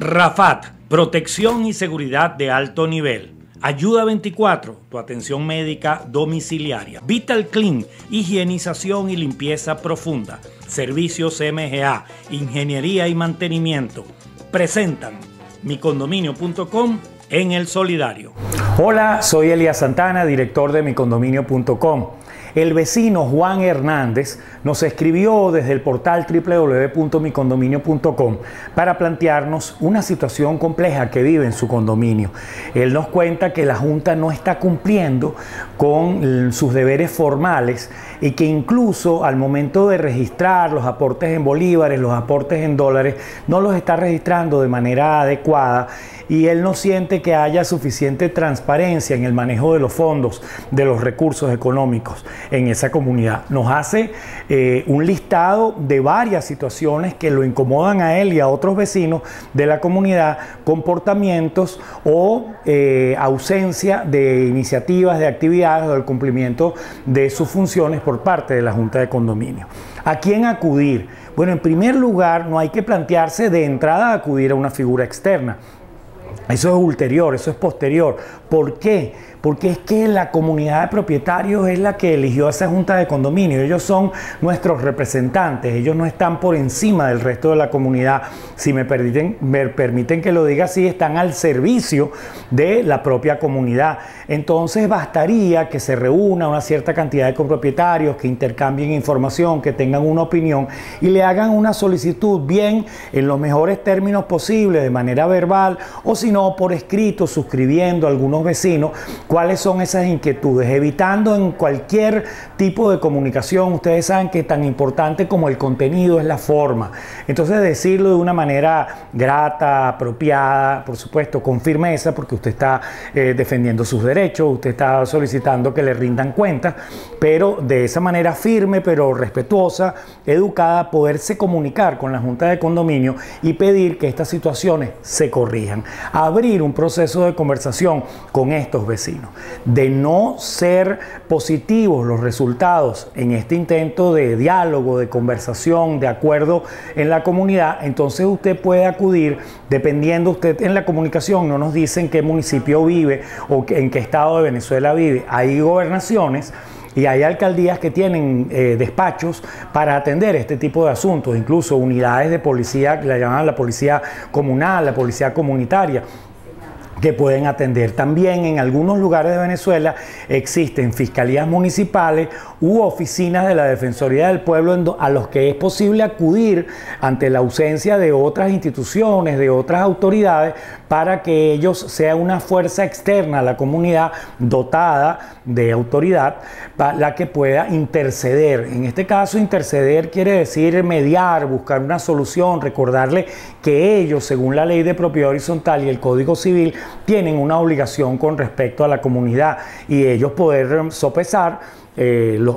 Rafat, protección y seguridad de alto nivel. Ayuda 24, tu atención médica domiciliaria. Vital Clean, higienización y limpieza profunda. Servicios MGA, ingeniería y mantenimiento. Presentan micondominio.com en El Solidario. Hola, soy Elías Santana, director de micondominio.com. El vecino Juan Hernández nos escribió desde el portal www.micondominio.com para plantearnos una situación compleja que vive en su condominio. Él nos cuenta que la Junta no está cumpliendo con sus deberes formales y que incluso al momento de registrar los aportes en bolívares, los aportes en dólares, no los está registrando de manera adecuada y él no siente que haya suficiente transparencia en el manejo de los fondos, de los recursos económicos en esa comunidad. Nos hace un listado de varias situaciones que lo incomodan a él y a otros vecinos de la comunidad, comportamientos o ausencia de iniciativas, de actividades o del cumplimiento de sus funciones por parte de la Junta de Condominio. ¿A quién acudir? Bueno, en primer lugar, no hay que plantearse de entrada acudir a una figura externa. Eso es ulterior, eso es posterior. ¿Por qué? Porque es que la comunidad de propietarios es la que eligió a esa Junta de Condominio. Ellos son nuestros representantes, ellos no están por encima del resto de la comunidad. Si me permiten que lo diga así, están al servicio de la propia comunidad. Entonces bastaría que se reúna una cierta cantidad de copropietarios, que intercambien información, que tengan una opinión y le hagan una solicitud bien en los mejores términos posibles, de manera verbal o si no por escrito, suscribiendo a algunos vecinos cuáles son esas inquietudes, evitando en cualquier tipo de comunicación. Ustedes saben que tan importante como el contenido es la forma. Entonces decirlo de una manera grata, apropiada, por supuesto con firmeza, porque usted está defendiendo sus derechos, usted está solicitando que le rindan cuentas, pero de esa manera firme, pero respetuosa, educada, poderse comunicar con la Junta de Condominio y pedir que estas situaciones se corrijan. Abrir un proceso de conversación con estos vecinos. De no ser positivos los resultados en este intento de diálogo, de conversación, de acuerdo en la comunidad, entonces usted puede acudir, dependiendo usted en la comunicación, no nos dicen qué municipio vive o en qué estado de Venezuela vive. Hay gobernaciones y hay alcaldías que tienen despachos para atender este tipo de asuntos, incluso unidades de policía, que la llaman la policía comunal, la policía comunitaria, que pueden atender. También en algunos lugares de Venezuela existen fiscalías municipales u oficinas de la Defensoría del Pueblo a los que es posible acudir ante la ausencia de otras instituciones, de otras autoridades, para que ellos sean una fuerza externa a la comunidad dotada de autoridad, la que pueda interceder. En este caso, interceder quiere decir mediar, buscar una solución, recordarle que ellos, según la ley de propiedad horizontal y el Código Civil, tienen una obligación con respecto a la comunidad y ellos poder sopesar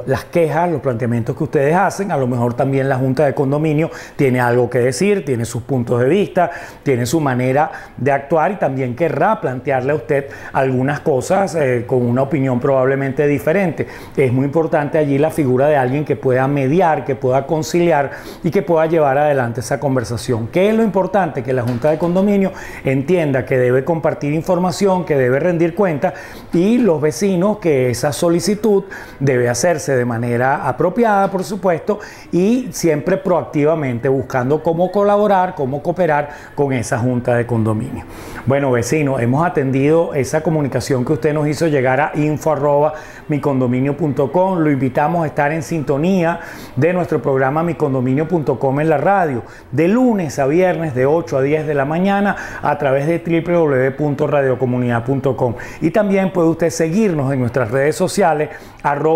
las quejas, los planteamientos que ustedes hacen. A lo mejor también la Junta de Condominio tiene algo que decir, tiene sus puntos de vista, tiene su manera de actuar y también querrá plantearle a usted algunas cosas con una opinión probablemente diferente. Es muy importante allí la figura de alguien que pueda mediar, que pueda conciliar y que pueda llevar adelante esa conversación. ¿Qué es lo importante? Que la Junta de Condominio entienda que debe compartir información, que debe rendir cuentas y los vecinos que esa solicitud debe hacerse de manera apropiada, por supuesto, y siempre proactivamente buscando cómo colaborar, cómo cooperar con esa Junta de Condominio. Bueno, vecino, hemos atendido esa comunicación que usted nos hizo llegar a info@micondominio.com. Lo invitamos a estar en sintonía de nuestro programa micondominio.com en la radio, de lunes a viernes de 8 a 10 de la mañana a través de www.radiocomunidad.com. Y también puede usted seguirnos en nuestras redes sociales,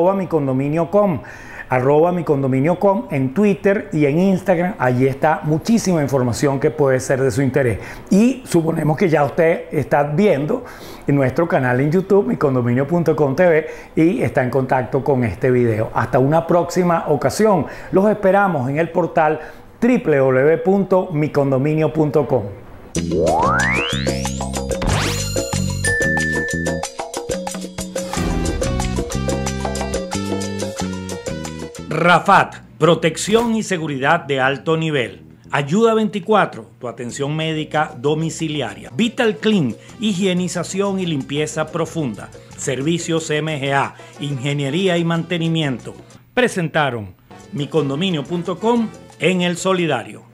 @micondominio.com en Twitter y en Instagram. Allí está muchísima información que puede ser de su interés. Y suponemos que ya usted está viendo en nuestro canal en YouTube, micondominio.com TV, y está en contacto con este video. Hasta una próxima ocasión. Los esperamos en el portal www.micondominio.com. Rafat, protección y seguridad de alto nivel. Ayuda 24, tu atención médica domiciliaria. Vital Clean, higienización y limpieza profunda. Servicios MGA, ingeniería y mantenimiento. Presentaron micondominio.com en El Solidario.